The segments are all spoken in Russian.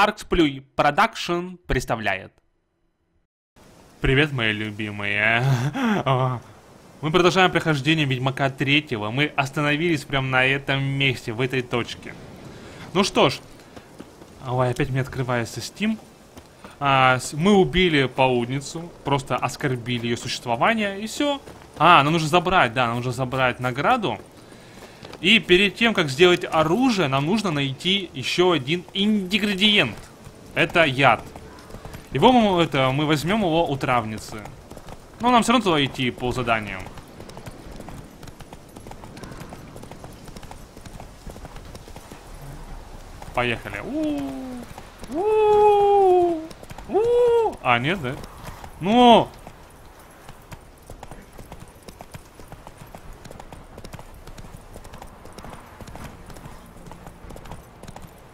Арксплюй Production представляет. Привет, мои любимые. Мы продолжаем прохождение Ведьмака 3-го. Мы остановились прямо на этом месте, в этой точке. Ну что ж. Ой, опять мне открывается Steam. Мы убили Паудницу, просто оскорбили ее существование, и все. Нам нужно забрать, да, нам нужно забрать награду. И перед тем, как сделать оружие, нам нужно найти еще один ингредиент. Это яд. Его мы возьмем его у травницы. Но нам все равно туда идти по заданиям. Поехали. Нет, да? Ну!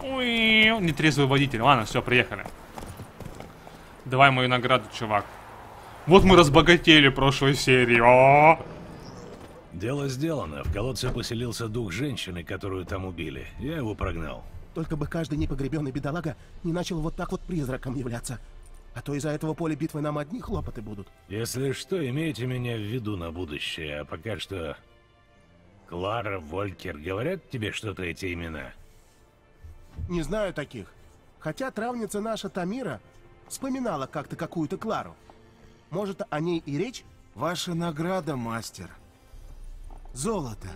Ой, нетрезвый водитель. Ладно, все, приехали. Давай мою награду, чувак. Вот мы разбогатели прошлой серии. О! Дело сделано. В колодце поселился дух женщины, которую там убили. Я его прогнал. Только бы каждый непогребенный бедолага не начал вот так вот призраком являться. А то из-за этого поля битвы нам одни хлопоты будут. Если что, имейте меня в виду на будущее. А пока что... Клара, Волькер, говорят тебе что-то эти имена? Не знаю таких. Хотя травница наша Тамира вспоминала как-то какую-то Клару. Может, о ней и речь? Ваша награда, мастер. Золото,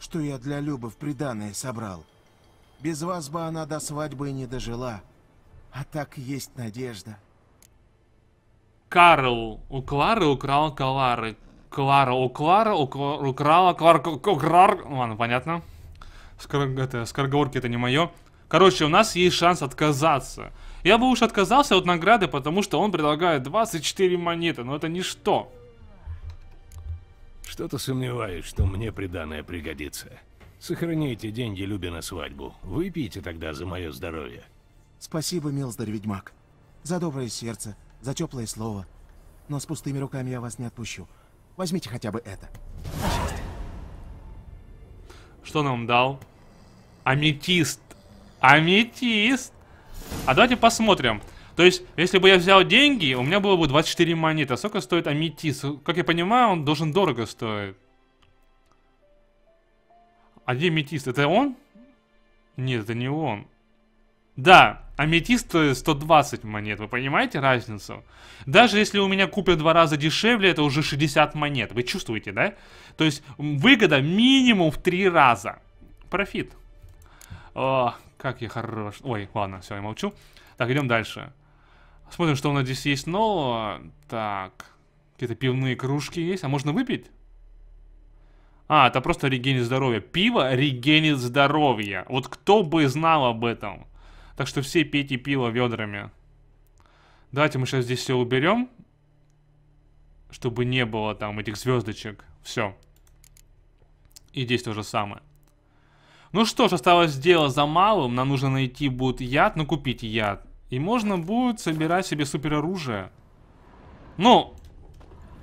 что я для Любы в приданое собрал. Без вас бы она до свадьбы и не дожила. А так есть надежда. Карл у Клары украл Клары. Клара у Клара украла Клар... Ладно, понятно. Скороговорки это не мое. Короче, у нас есть шанс отказаться. Я бы уж отказался от награды, потому что он предлагает 24 монеты, но это ничто. Что-то сомневаюсь, что мне приданое пригодится. Сохраните деньги Любе на свадьбу. Выпейте тогда за мое здоровье. Спасибо, милздарь ведьмак. За доброе сердце. За теплое слово. Но с пустыми руками я вас не отпущу. Возьмите хотя бы это. Пожалуйста. Что нам дал? Аметист. Аметист. А давайте посмотрим. То есть, если бы я взял деньги, у меня было бы 24 монеты. А сколько стоит аметист? Как я понимаю, он должен дорого стоить. А где аметист? Это он? Нет, это не он. Да, аметист 120 монет, вы понимаете разницу? Даже если у меня купят 2 раза дешевле, это уже 60 монет, вы чувствуете, да? То есть выгода минимум в 3 раза. Профит. О, как я хорош. Ой, ладно, все, я молчу. Так, идем дальше. Смотрим, что у нас здесь есть нового. Так, какие-то пивные кружки есть, а можно выпить? Это просто регенит здоровья. Пиво регенит здоровья. Вот кто бы знал об этом. Так что все пейте пиво ведрами. Давайте мы сейчас здесь все уберем. Чтобы не было там этих звездочек. Все. И здесь то же самое. Ну что ж, осталось дело за малым. Нам нужно найти будет яд. Ну, купить яд. И можно будет собирать себе супероружие. Ну,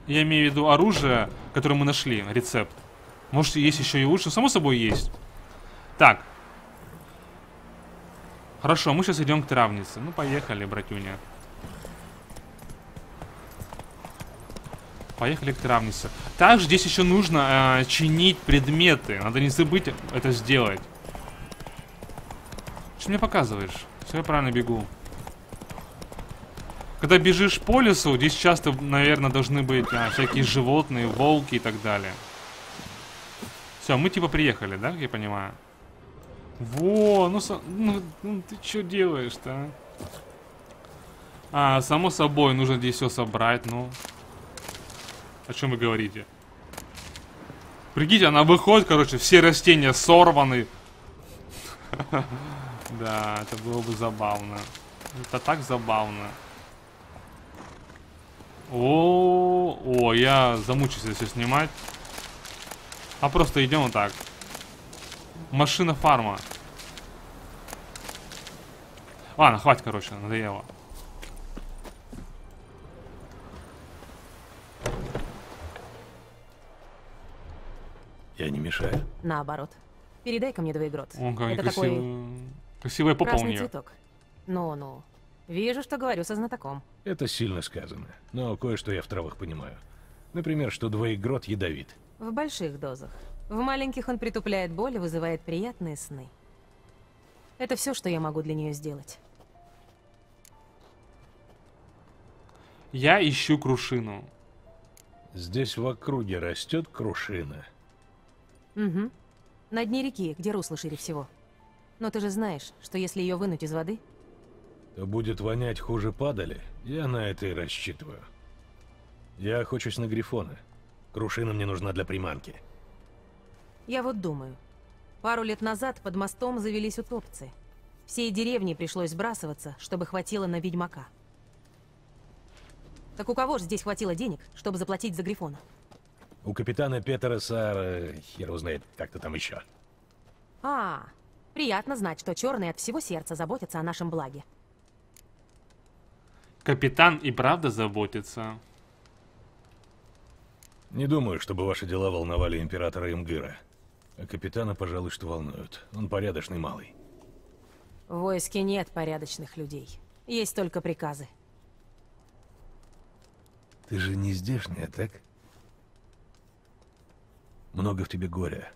я имею в виду оружие, которое мы нашли. Рецепт. Может, есть еще и лучше. Само собой есть. Так. Хорошо, мы сейчас идем к травнице. Ну, поехали, братюня. Поехали к травнице. Также здесь еще нужно чинить предметы. Надо не забыть это сделать. Что мне показываешь? Все, я правильно бегу. Когда бежишь по лесу, здесь часто, наверное, должны быть всякие животные, волки и так далее. Все, мы типа приехали, да, как я понимаю? Во, ну ты что делаешь-то? Само собой, нужно здесь все собрать, ну. О чем вы говорите? Прикиньте, она выходит, короче, все растения сорваны. Да, это было бы забавно. Это так забавно. О, я замучусь это все снимать. А просто идем вот так. Машина фарма. Ладно, хватит, короче, надоело. Я не мешаю. Наоборот. Передай-ка мне 2 игроты. Он как красивый. Красивый пополнил. Красный цветок. Ну-ну. Вижу, что говорю со знатоком. Это сильно сказано, но кое-что я в травах понимаю. Например, что двоегрот ядовит. В больших дозах. В маленьких он притупляет боль и вызывает приятные сны. Это все, что я могу для нее сделать. Я ищу крушину. Здесь в округе растет крушина. Угу. На дне реки, где русло шире всего. Но ты же знаешь, что если ее вынуть из воды... То будет вонять хуже падали. Я на это и рассчитываю. Я охочусь на грифона. Крушина мне нужна для приманки. Я вот думаю. Пару лет назад под мостом завелись утопцы. Всей деревне пришлось сбрасываться, чтобы хватило на ведьмака. Так у кого же здесь хватило денег, чтобы заплатить за грифона? У капитана Петера Саара, хер его знает, как-то там еще. А, приятно знать, что черные от всего сердца заботятся о нашем благе. Капитан и правда заботится. Не думаю, чтобы ваши дела волновали императора Эмгыра. А капитана, пожалуй, что волнуют. Он порядочный малый. В войске нет порядочных людей. Есть только приказы. Ты же не здешняя, так? Много в тебе горя.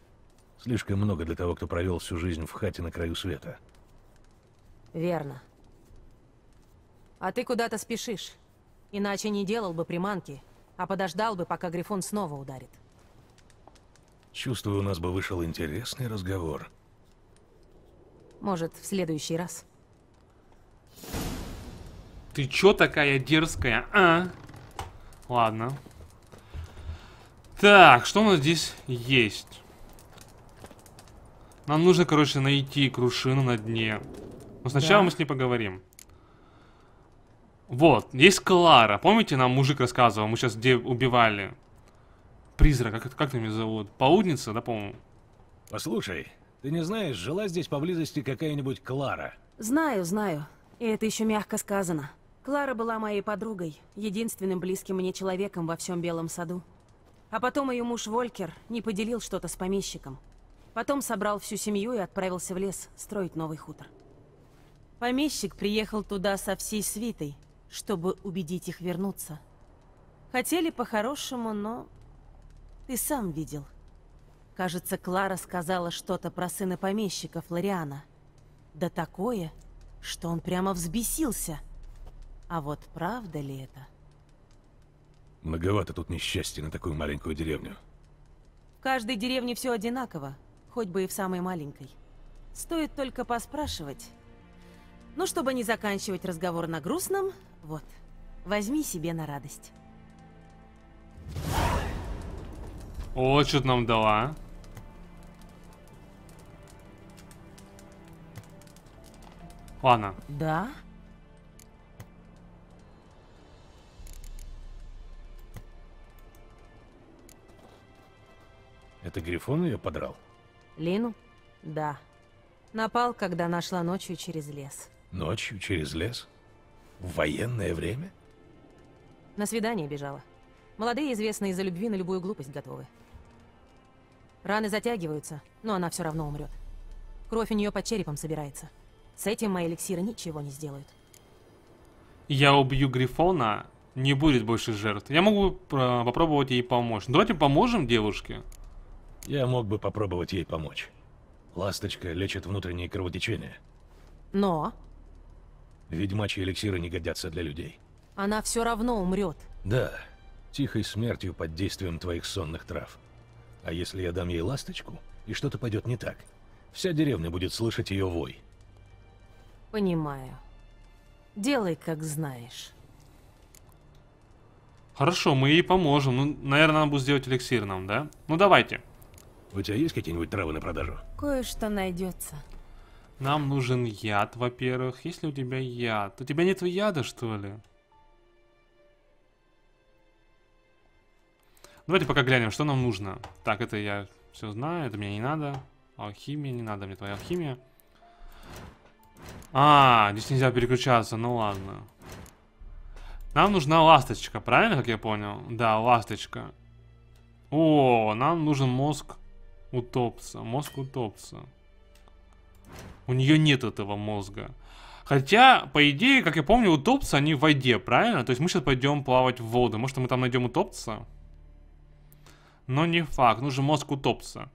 Слишком много для того, кто провел всю жизнь в хате на краю света. Верно. А ты куда-то спешишь. Иначе не делал бы приманки, а подождал бы, пока грифон снова ударит. Чувствую, у нас бы вышел интересный разговор. Может, в следующий раз. Ты чё такая дерзкая, а? Ладно. Так, что у нас здесь есть? Нам нужно, короче, найти крушину на дне. Но сначала мы с ней поговорим. Вот, есть Клара. Помните, нам мужик рассказывал, мы сейчас где убивали? Призрак, как там ее зовут? Паудница, да, по-моему? Послушай, ты не знаешь, жила здесь поблизости какая-нибудь Клара? Знаю, знаю. И это еще мягко сказано. Клара была моей подругой, единственным близким мне человеком во всем Белом Саду. А потом ее муж Волькер не поделил что-то с помещиком. Потом собрал всю семью и отправился в лес строить новый хутор. Помещик приехал туда со всей свитой, чтобы убедить их вернуться. Хотели по-хорошему, но... Ты сам видел. Кажется, Клара сказала что-то про сына помещика Флориана. Да такое, что он прямо взбесился. А вот правда ли это? Многовато тут несчастья на такую маленькую деревню. В каждой деревне все одинаково, хоть бы и в самой маленькой. Стоит только поспрашивать. Ну, чтобы не заканчивать разговор на грустном, вот, возьми себе на радость. О, что-то нам дала. Ладно. Да? Это грифон ее подрал? Лину? Да. Напал, когда нашла ночью через лес. Ночью через лес? В военное время? На свидание бежала. Молодые, известные из-за любви на любую глупость готовы. Раны затягиваются, но она все равно умрет. Кровь у нее под черепом собирается. С этим мои эликсиры ничего не сделают. Я убью грифона, не будет больше жертв. Я могу попробовать ей помочь. Давайте поможем девушке. Я мог бы попробовать ей помочь. Ласточка лечит внутренние кровотечения. Но? Ведьмачьи эликсиры не годятся для людей. Она все равно умрет. Да, тихой смертью под действием твоих сонных трав. А если я дам ей ласточку, и что-то пойдет не так, вся деревня будет слышать ее вой. Понимаю. Делай, как знаешь. Хорошо, мы ей поможем. Ну, наверное, надо будет сделать эликсир нам, да? Ну, давайте. У тебя есть какие-нибудь травы на продажу? Кое-что найдется. Нам нужен яд, во-первых. Есть ли у тебя яд? У тебя нет яда, что ли? Давайте пока глянем, что нам нужно. Так, это я все знаю, это мне не надо. Алхимия, не надо мне твоя алхимия. А, здесь нельзя переключаться, ну ладно. Нам нужна ласточка, правильно, как я понял? Да, ласточка. О, нам нужен мозг утопца. Мозг утопца. У нее нет этого мозга. Хотя, по идее, как я помню, утопцы, они в воде, правильно? То есть мы сейчас пойдем плавать в воду. Может, мы там найдем утопца? Но не факт. Нужен мозг утопца.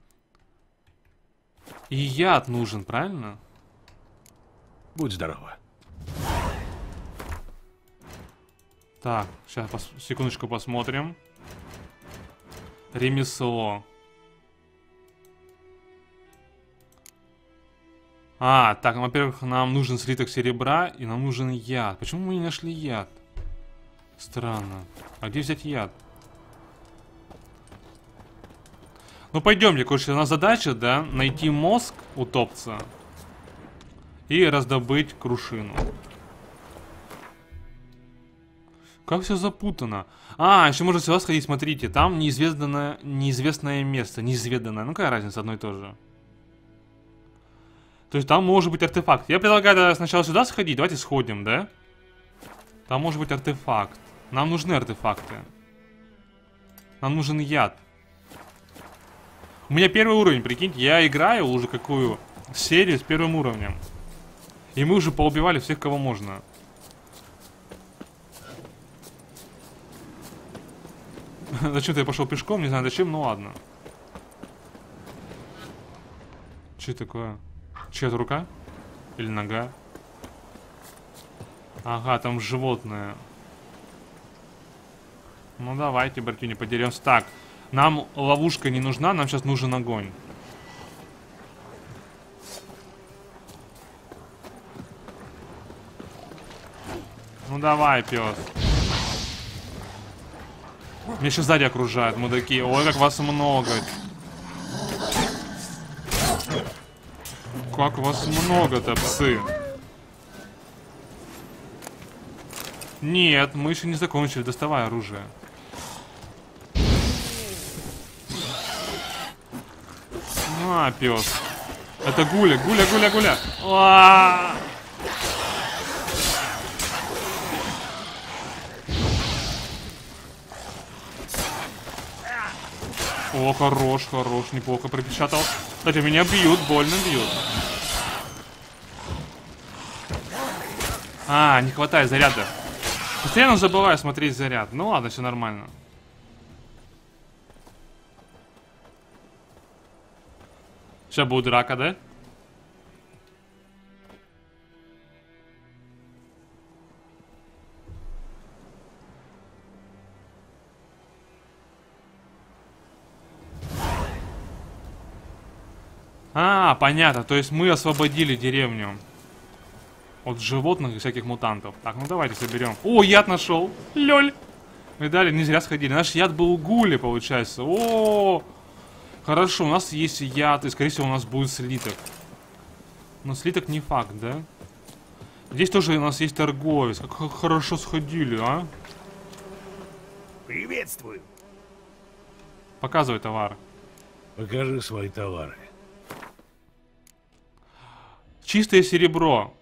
И яд нужен, правильно? Будь здорова. Так, сейчас секундочку посмотрим. Ремесло. А, так, во-первых, нам нужен слиток серебра и нам нужен яд. Почему мы не нашли яд? Странно. А где взять яд? Ну, пойдемте, короче, у нас задача, да, найти мозг утопца и раздобыть крушину. Как все запутано. А, еще можно сюда сходить, смотрите. Там неизвестное место. Неизведанное. Ну, какая разница, одно и то же. То есть там может быть артефакт. Я предлагаю да, сначала сюда сходить. Давайте сходим, да? Там может быть артефакт. Нам нужны артефакты. Нам нужен яд. У меня первый уровень, прикиньте. Я играю уже какую серию с первым уровнем. И мы уже поубивали всех, кого можно. Зачем-то я пошел пешком, не знаю зачем, ну ладно. Че такое? Чья-то рука? Или нога? Ага, там животное. Ну давайте, братюни, подеремся. Так, нам ловушка не нужна, нам сейчас нужен огонь. Ну давай, пес. Меня еще сзади окружают, мудаки. Ой, как вас много. Как вас много-то, псы. Нет, мы еще не закончили. Доставай оружие. А, пес. Это гуля, гуля, гуля, гуля. А-а-а. О, хорош, хорош, неплохо пропечатал. Кстати, меня бьют, больно бьют. А, не хватает заряда. Постоянно забываю смотреть заряд. Ну ладно, все нормально. Сейчас будет драка, да? А, понятно, то есть мы освободили деревню от животных и всяких мутантов. Так, ну давайте соберем. О, яд нашел, лёль. Видали, не зря сходили, наш яд был у гули, получается. О, хорошо, у нас есть яд, и скорее всего у нас будет слиток. Но слиток не факт, да? Здесь тоже у нас есть торговец, как хорошо сходили, а? Приветствую. Показывай товар. Покажи свои товары. Чистое серебро.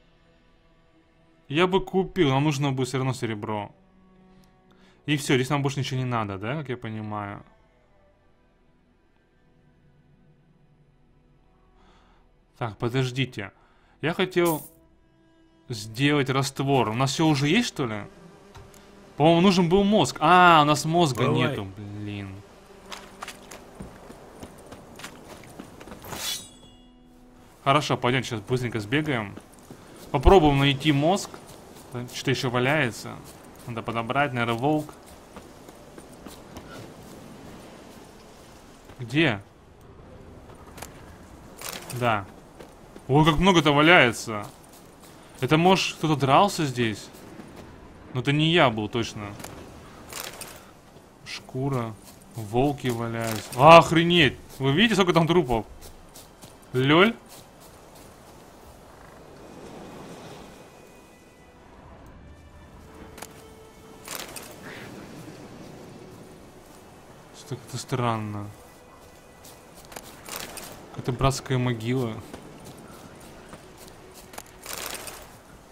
Я бы купил, нам нужно будет все равно серебро. И все, здесь нам больше ничего не надо, да, как я понимаю. Так, подождите. Я хотел сделать раствор. У нас все уже есть, что ли? По-моему, нужен был мозг. А, у нас мозга нету, блин. Хорошо, пойдем, сейчас быстренько сбегаем. Попробуем найти мозг. Что-то еще валяется. Надо подобрать, наверное, волк. Где? Да. Ой, как много-то валяется. Это, может, кто-то дрался здесь? Но это не я был, точно. Шкура. Волки валяются. Охренеть! Вы видите, сколько там трупов? Лёль? Как-то странно. Какая-то братская могила.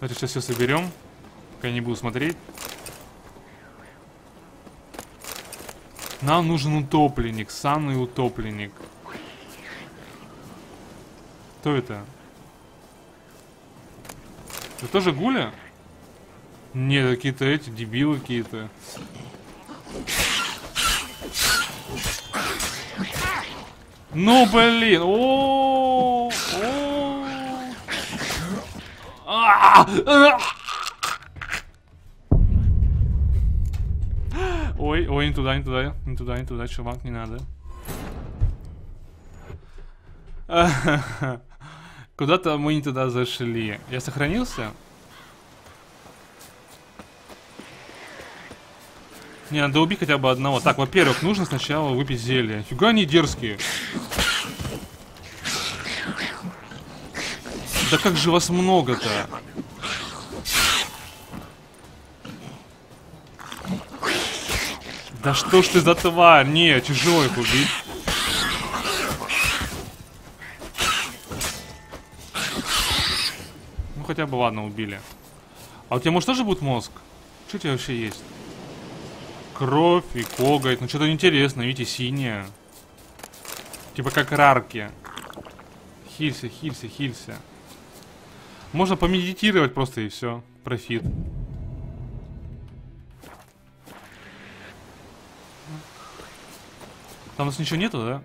Давайте сейчас все соберем. Пока я не буду смотреть. Нам нужен утопленник. Самый утопленник. Кто это? Это тоже гуля? Нет, какие-то эти дебилы какие-то. Ну блин, ой, не туда, не туда, не туда, не туда, чувак, не надо. Куда-то мы не туда зашли. Я сохранился? Не, надо убить хотя бы одного. Так, во-первых, нужно сначала выпить зелье. Фига они дерзкие. Да как же вас много-то? Да что ж ты за тварь? Не, тяжело их убить. Ну хотя бы ладно, убили. А у тебя может тоже будет мозг? Что у тебя вообще есть? Кровь и коготь. Ну что-то интересно, видите, синее. Типа как рарки. Хилься, хилься, хилься. Можно помедитировать просто и все. Профит. Там у нас ничего нету, да?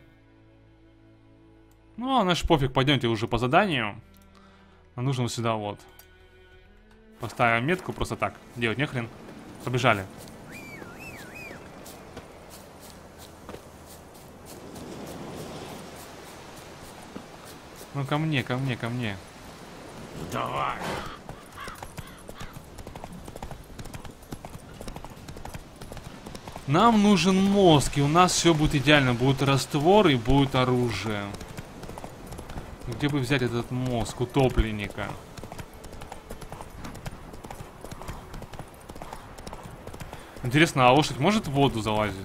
Ну, а наш пофиг, пойдемте уже по заданию. Нам нужно сюда вот. Поставим метку просто так. Делать нехрен. Побежали. Ну, ко мне, ко мне, ко мне. Давай. Нам нужен мозг, и у нас все будет идеально. Будет раствор и будет оружие. Где бы взять этот мозг? Утопленника. Интересно, а лошадь может в воду залазить?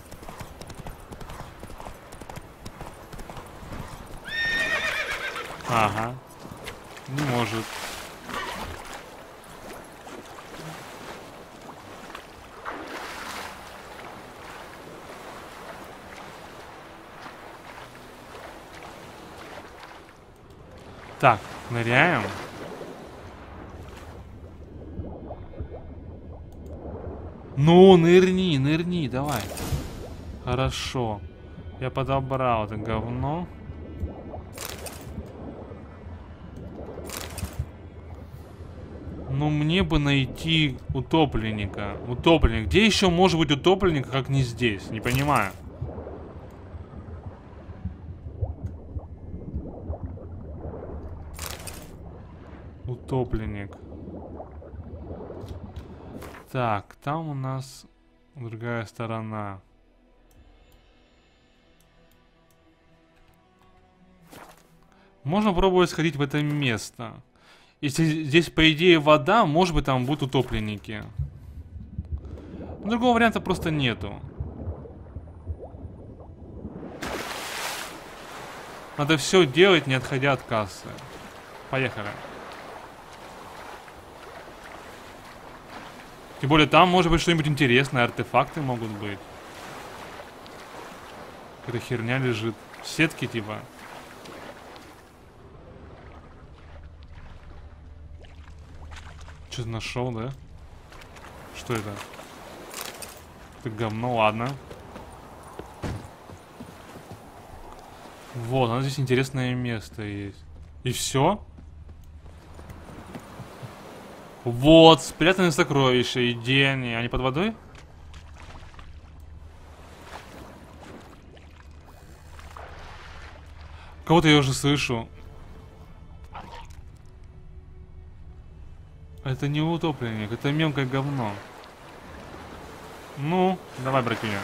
Ага. Не может. Так, ныряем. Ну, нырни, нырни, давай. Хорошо. Я подобрал это говно. Ну, мне бы найти утопленника. Утопленник. Где еще может быть утопленник, как не здесь? Не понимаю. Утопленник. Так, там у нас другая сторона. Можно пробовать сходить в это место. Если здесь, по идее, вода, может быть, там будут утопленники. Другого варианта просто нету. Надо все делать, не отходя от кассы. Поехали. Тем более, там может быть что-нибудь интересное, артефакты могут быть. Какая-то херня лежит. Сетки типа. Что-то нашел, да? Что это? Это говно, ладно. Вот, оно здесь интересное место есть. И все? Вот, спрятанные сокровища, и где они? Они под водой? Кого-то я уже слышу. Это не утопленник, это мелкое говно. Ну, давай, братюня.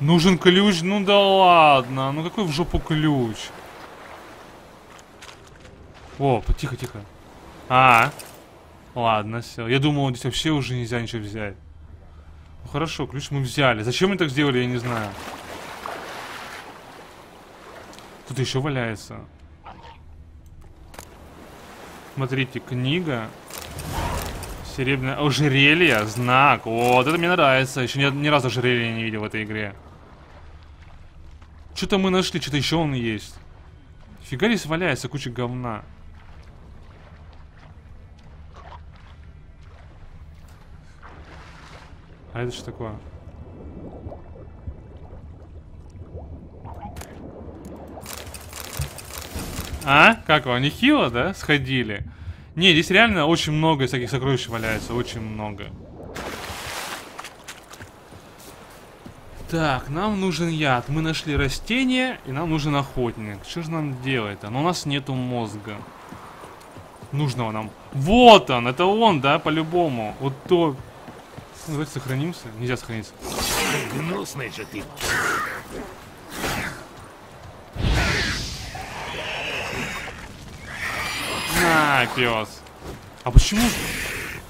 Нужен ключ? Ну да ладно, ну какой в жопу ключ? О, тихо, тихо. Ладно, все. Я думал, здесь вообще уже нельзя ничего взять. Ну хорошо, ключ мы взяли. Зачем мы так сделали, я не знаю. Тут еще валяется. Смотрите, книга. Серебряное ожерелье, знак. Вот это мне нравится. Еще ни разу ожерелье не видел в этой игре. Что-то мы нашли, что-то еще он есть. Фига здесь валяется куча говна. А это что такое? А? Как вам? Нехило, да? Сходили. Не, здесь реально очень много всяких сокровищ валяется. Очень много. Так, нам нужен яд. Мы нашли растение, и нам нужен охотник. Что же нам делать-то? Но у нас нету мозга. Нужного нам. Вот он! Это он, да? По-любому. Вот то... Давайте сохранимся. Нельзя сохраниться. Гнусный же ты. На, пес. А почему?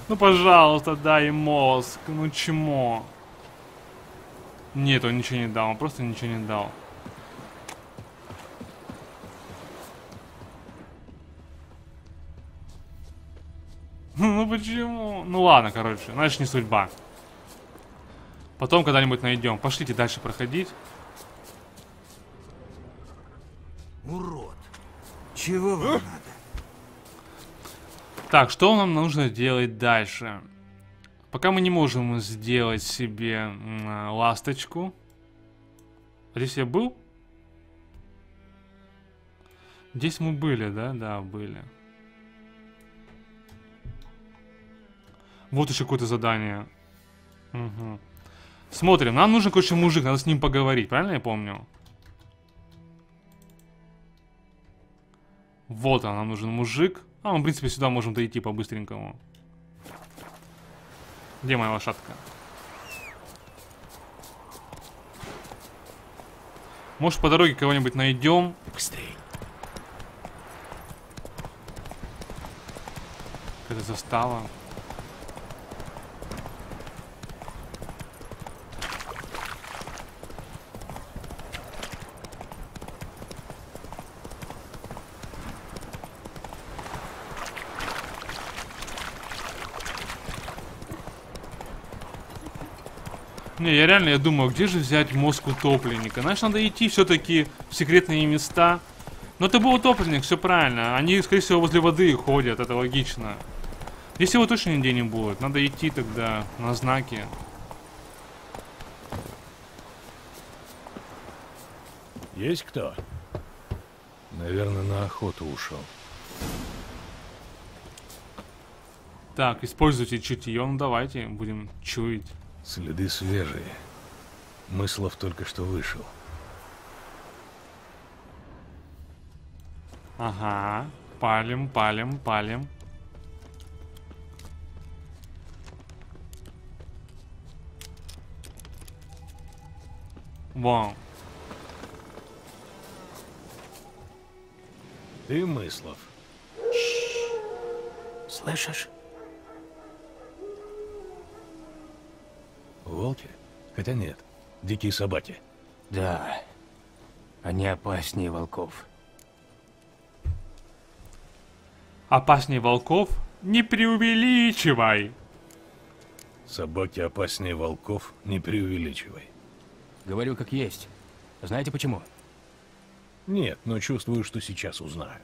Ну, пожалуйста, дай мозг. Ну, чему? Нет, он ничего не дал. Он просто ничего не дал. Ну, почему? Ну, ладно, короче. Значит, не судьба. Потом когда-нибудь найдем. Пошлите дальше проходить. Урод. Чего вам надо? Так, что нам нужно делать дальше? Пока мы не можем сделать себе ласточку. А здесь я был? Здесь мы были, да? Да, были. Вот еще какое-то задание. Угу. Смотрим. Нам нужен, короче, мужик. Надо с ним поговорить. Правильно я помню? Вот он. Нам нужен мужик. А мы, в принципе, сюда можем дойти по-быстренькому. Где моя лошадка? Может, по дороге кого-нибудь найдем? Быстрее. Какая-то застава. Не, я реально, я думаю, где же взять мозг утопленника? Знаешь, надо идти все-таки в секретные места. Но это был утопленник, все правильно. Они, скорее всего, возле воды ходят, это логично. Здесь его точно нигде не будет. Надо идти тогда на знаки. Есть кто? Наверное, на охоту ушел. Так, используйте чутье. Ну, давайте будем чуять. Следы свежие. Мыслов только что вышел. Ага. Палим, палим, палим. Вау. Ты, Мыслов. Слышишь? Волки? Хотя нет, дикие собаки. Да, они опаснее волков. Опаснее волков? Не преувеличивай! Собаки опаснее волков, не преувеличивай. Говорю как есть. Знаете почему? Нет, но чувствую, что сейчас узнаю.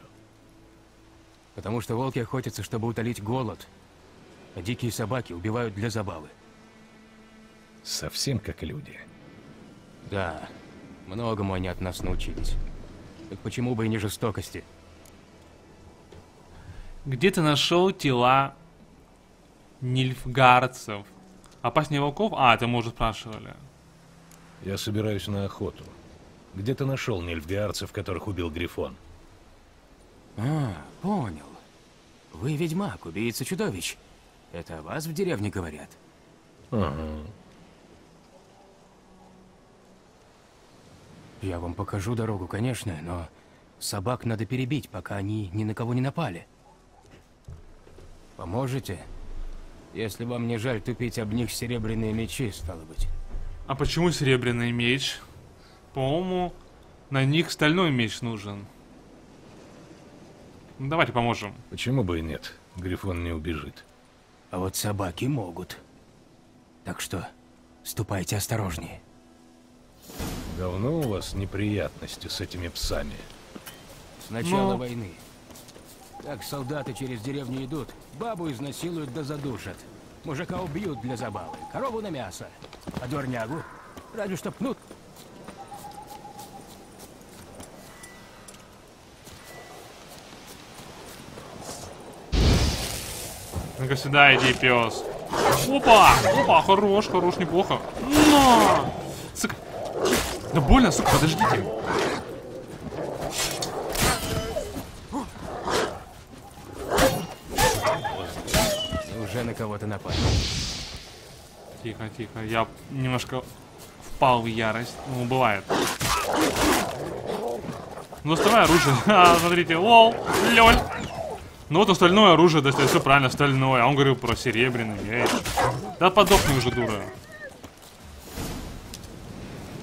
Потому что волки охотятся, чтобы утолить голод, а дикие собаки убивают для забавы. Совсем как люди. Да, многому они от нас научились. Так почему бы и не жестокости? Где ты нашел тела нильфгардцев? Опаснее волков? А, это мы уже спрашивали. Я собираюсь на охоту. Где ты нашел нильфгардцев, которых убил Грифон? А, понял. Вы ведьмак, убийца чудовищ. Это о вас в деревне говорят? Ага. Я вам покажу дорогу, конечно, но собак надо перебить, пока они ни на кого не напали. Поможете? Если вам не жаль тупить об них серебряные мечи, стало быть. А почему серебряный меч? По-моему, на них стальной меч нужен. Ну, давайте поможем. Почему бы и нет? Грифон не убежит. А вот собаки могут. Так что, ступайте осторожнее. Давно у вас неприятности с этими псами? С начала войны. Так солдаты через деревню идут, бабу изнасилуют да задушат. Мужика убьют для забавы, корову на мясо, а дворнягу разве что пнут. Ну-ка сюда иди, пес. Опа! Опа, хорош, хорош, неплохо. Но! Сука. Да больно, сука, подождите. Уже на кого-то напали. Тихо, тихо. Я немножко впал в ярость. Ну, бывает. Ну, остальное оружие. А, смотрите, лол, лёль. Ну вот остальное оружие достает, все правильно, остальное. А он говорил про серебряный. Эй. Да подохни уже, дура.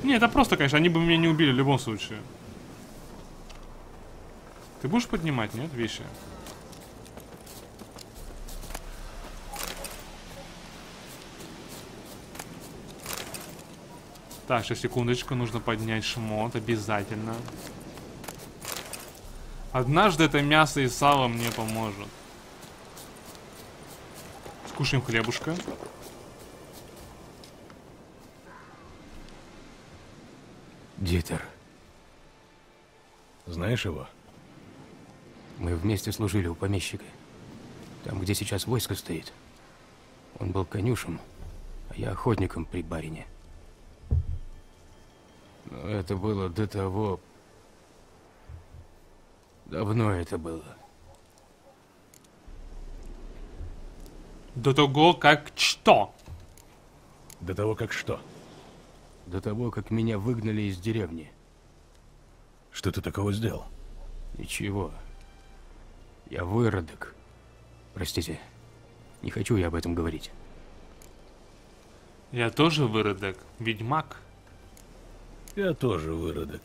Не, это просто, конечно, они бы меня не убили в любом случае. Ты будешь поднимать, нет, вещи? Так, сейчас, секундочку, нужно поднять шмот, обязательно. Однажды это мясо и сало мне поможет. Скушаем хлебушка. Дитер. Знаешь его? Мы вместе служили у помещика. Там, где сейчас войско стоит. Он был конюшем, а я охотником при барине. Но это было до того... Давно это было. До того, как что? До того, как что? До того, как меня выгнали из деревни. Что ты такого сделал? Ничего. Я выродок. Простите, не хочу я об этом говорить. Я тоже выродок. Ведьмак. Я тоже выродок.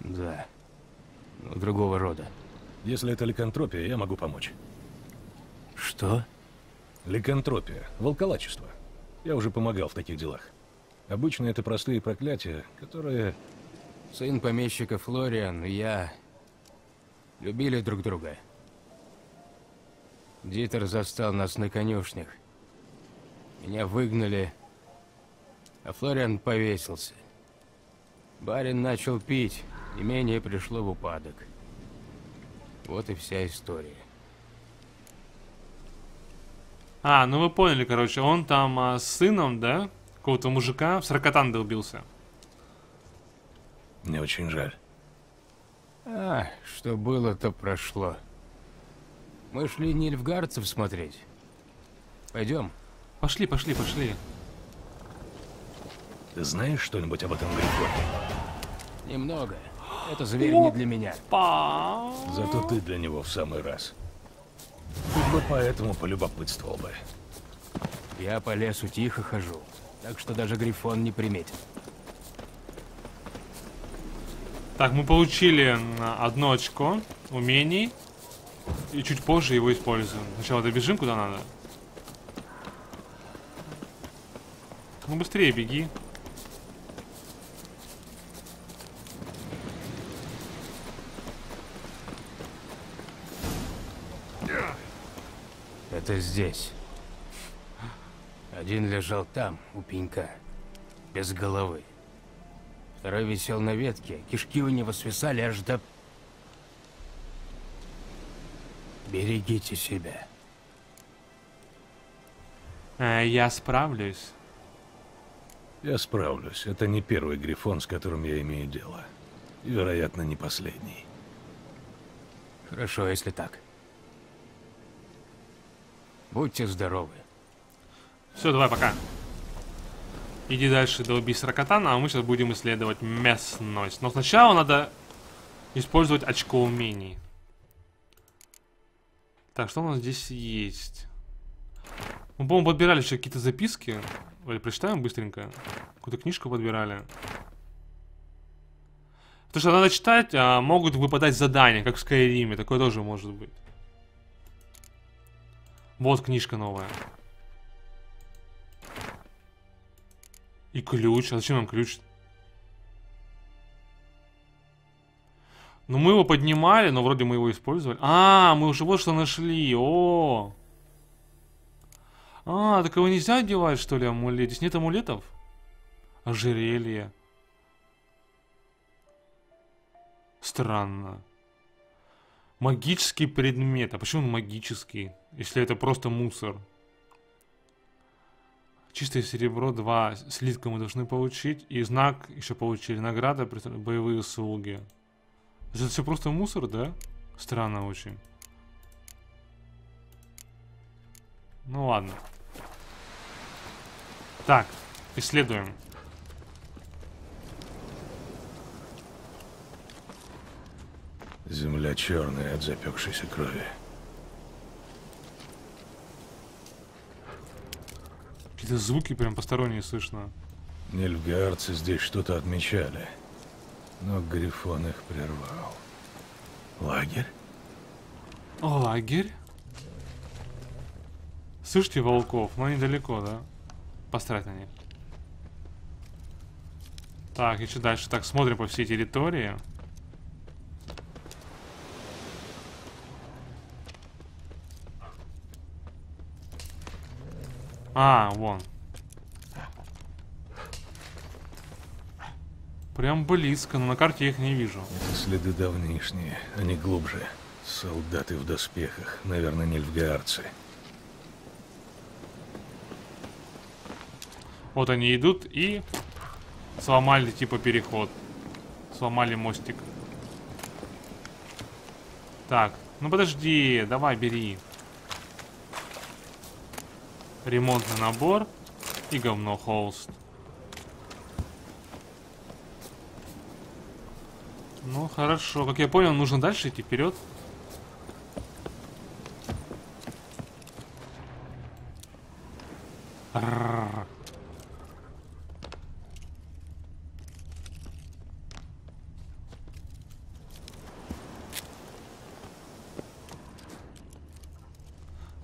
Да. Другого рода. Если это ликантропия, я могу помочь. Что? Ликантропия. Волколачество. Я уже помогал в таких делах. Обычно это простые проклятия, которые... Сын помещика Флориан и я любили друг друга. Дитер застал нас на конюшнях. Меня выгнали, а Флориан повесился. Барин начал пить. Имение пришло в упадок. Вот и вся история. А, ну вы поняли, короче, он там с сыном, да? Какого-то мужика в Саркотан долбился. Мне очень жаль. А, что было, то прошло. Мы шли нильфгардцев смотреть. Пойдем. Пошли, пошли, пошли. Ты знаешь что-нибудь об этом грехе? Немного. Это зверь не для меня. Зато ты для него в самый раз. Тут бы поэтому полюбопытствовал бы. Я по лесу тихо хожу, так что даже грифон не приметит. Так, мы получили одно очко умений. И чуть позже его используем. Сначала добежим куда надо. Ну быстрее беги. Это здесь. Один лежал там, у пенька, без головы. Второй висел на ветке, кишки у него свисали аж до... Берегите себя. Я справлюсь. Я справлюсь. Это не первый грифон, с которым я имею дело. И, вероятно, не последний. Хорошо, если так. Будьте здоровы. Все, давай, пока. Иди дальше, долби Саркотана, а мы сейчас будем исследовать местность. Но сначала надо использовать очко умений. Так, что у нас здесь есть? Мы, по-моему, подбирали еще какие-то записки. Давай, прочитаем быстренько. Какую-то книжку подбирали. Потому что надо читать, а могут выпадать задания, как в Skyrim. Такое тоже может быть. Вот книжка новая. И ключ. А зачем нам ключ? Ну мы его поднимали, но вроде мы его использовали. А, мы уже вот что нашли. О, А, так его нельзя одевать, что ли, амулет? Здесь нет амулетов? Ожерелье. Странно. Магический предмет. А почему он магический, если это просто мусор? Чистое серебро, 2 слитка мы должны получить. И знак еще получили. Награда, боевые услуги. Это все просто мусор, да? Странно очень. Ну ладно. Так, исследуем. Земля черная от запекшейся крови. Какие-то звуки прям посторонние слышно. Нильфгардцы здесь что-то отмечали, но Грифон их прервал. Лагерь? Лагерь? Слышите волков? Но недалеко, да? Пострать на них. Так, еще дальше. Так, смотрим по всей территории. А, вон. Прям близко, но на карте я их не вижу. Это следы давнишние, они глубже. Солдаты в доспехах, наверное, нильфгаарцы. Вот они идут и сломали типа переход. Сломали мостик. Так, ну подожди, давай бери. Ремонтный набор и говно холст. Ну хорошо, как я понял, нужно дальше идти вперед.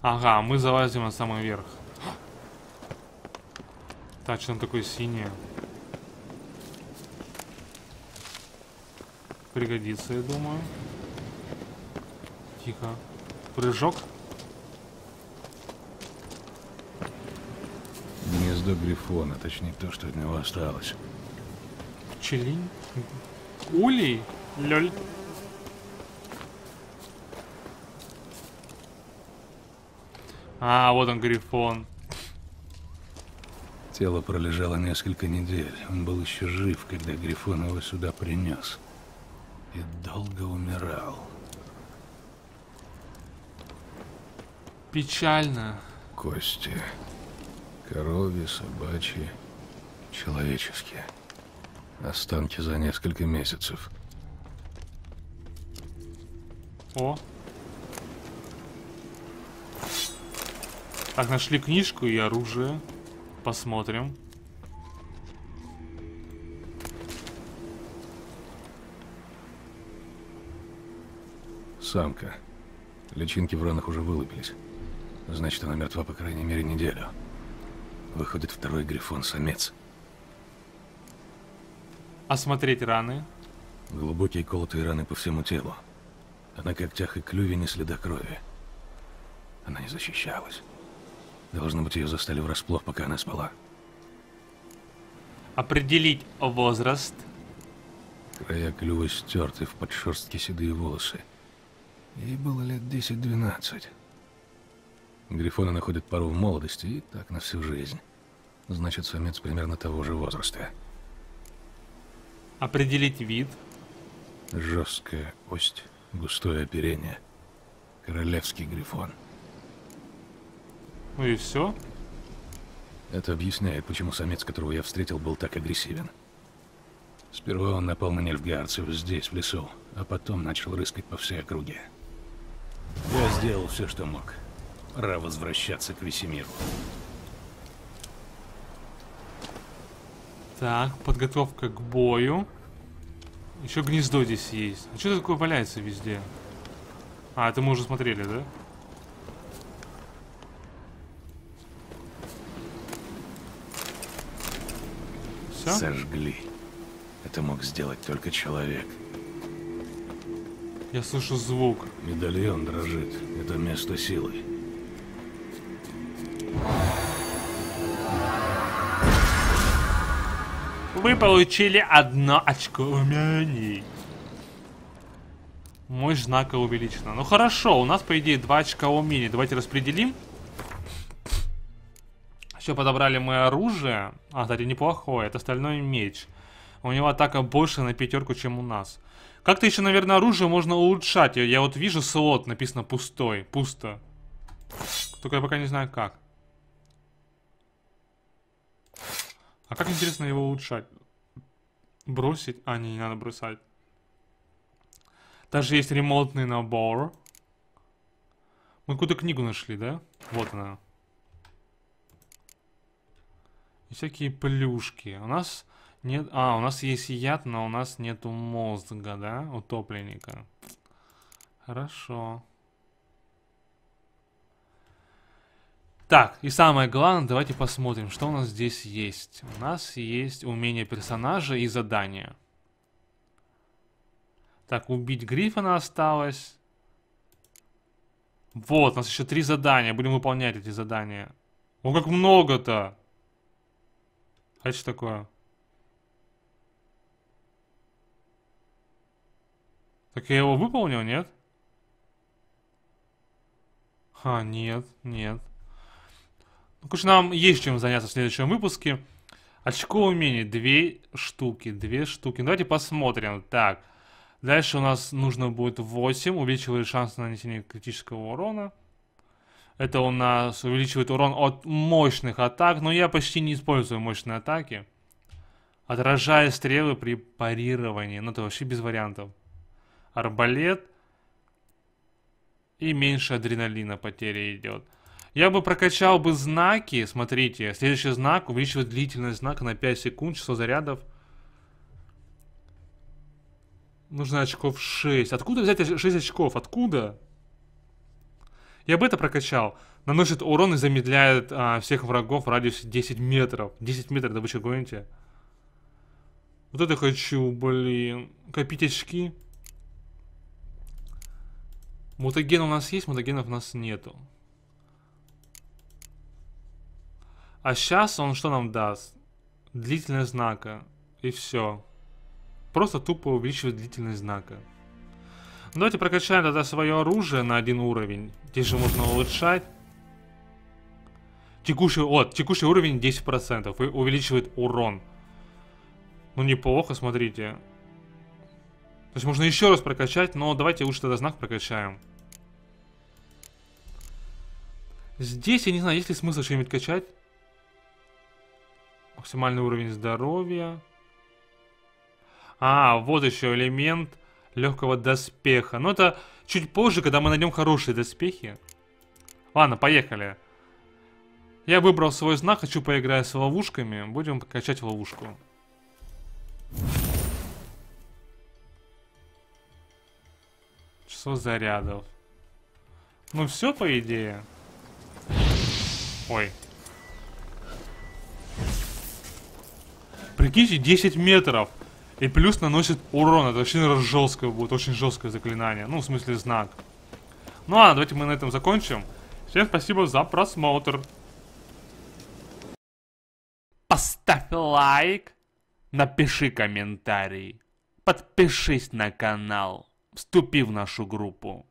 Ага, мы залазим на самый верх. Так, что он такой синий? Пригодится, я думаю. Тихо. Прыжок. Гнездо Грифона, точнее то, что от него осталось. Пчелин? Улей? Лёль. А, вот он, Грифон. Тело пролежало несколько недель. Он был еще жив, когда Грифон его сюда принес. И долго умирал. Печально. Кости. Коровьи, собачьи, человеческие. Останки за несколько месяцев. О. Так, нашли книжку и оружие. Посмотрим. Самка. Личинки в ранах уже вылупились. Значит, она мертва, по крайней мере, неделю. Выходит, второй грифон-самец. Осмотреть раны. Глубокие колотые раны по всему телу. А на когтях и клюве не следа крови. Она не защищалась. Должно быть, ее застали врасплох, пока она спала. Определить возраст. Края клюва стерты, в подшерстке седые волосы. Ей было лет 10-12. Грифоны находят пару в молодости, и так на всю жизнь. Значит, самец примерно того же возраста. Определить вид. Жесткая кость, густое оперение. Королевский грифон. Ну и все. Это объясняет, почему самец, которого я встретил, был так агрессивен. Сперва он напал на нильфгаарцев здесь, в лесу, а потом начал рыскать по всей округе. Я сделал все, что мог. Пора возвращаться к Весемиру. Так, подготовка к бою. Еще гнездо здесь есть. А что такое валяется везде? А, это мы уже смотрели, да? Сожгли. Это мог сделать только человек. Я слышу звук. Медальон дрожит. Это место силы. Вы получили 1 очко умений. Мощь знака увеличена. Ну хорошо, у нас по идее 2 очка умений. Давайте распределим. Еще подобрали мы оружие. А, кстати, неплохое. Это стальной меч. У него атака больше на 5, чем у нас. Как-то еще, наверное, оружие можно улучшать. Я вот вижу слот, написано пустой. Пусто. Только я пока не знаю как. А как интересно его улучшать? Бросить? А, не надо бросать. Даже есть ремонтный набор. Мы какую-то книгу нашли, да? Вот она. И всякие плюшки. У нас нет... А, у нас есть яд, но у нас нету мозга, да? Утопленника. Хорошо. Так, и самое главное, давайте посмотрим, что у нас здесь есть. У нас есть умение персонажа и задание. Так, убить Гриффина осталось. Вот, у нас еще 3 задания. Будем выполнять эти задания. О, как много-то! А это что такое? Так я его выполнил, нет? А, нет, нет. Ну, короче, нам есть чем заняться в следующем выпуске. Очко умений 2 штуки. 2 штуки. Давайте посмотрим. Так. Дальше у нас нужно будет 8. Увеличивает шанс на нанесение критического урона. Это у нас увеличивает урон от мощных атак. Но я почти не использую мощные атаки. Отражая стрелы при парировании. Ну, это вообще без вариантов. Арбалет. И меньше адреналина потери идет. Я бы прокачал бы знаки, смотрите, следующий знак увеличивает длительность знака на 5 секунд, число зарядов. Нужно очков 6. Откуда взять 6 очков? Откуда? Я бы это прокачал. Наносит урон и замедляет всех врагов в радиусе 10 метров. 10 метров, да вы что гоните? Вот это хочу, блин. Копить очки. Мутаген у нас есть, мутагенов у нас нету. А сейчас он что нам даст? Длительность знака. И все. Просто тупо увеличивает длительность знака. Ну, давайте прокачаем тогда свое оружие на 1 уровень. Здесь же можно улучшать. Текущий уровень 10% и увеличивает урон. Ну неплохо, смотрите. То есть можно еще раз прокачать, но давайте лучше тогда знак прокачаем. Здесь я не знаю, есть ли смысл что-нибудь качать. Максимальный уровень здоровья. А, вот еще элемент легкого доспеха. Но это чуть позже, когда мы найдем хорошие доспехи. Ладно, поехали. Я выбрал свой знак, хочу поиграть с ловушками. Будем качать ловушку. Число зарядов. Ну все, по идее. Ой. Прикиньте, 10 метров. И плюс наносит урон. Это очень жесткое будет, очень жесткое заклинание. Ну, в смысле, знак. Ну ладно, давайте мы на этом закончим. Всем спасибо за просмотр. Поставь лайк. Напиши комментарий. Подпишись на канал. Вступи в нашу группу.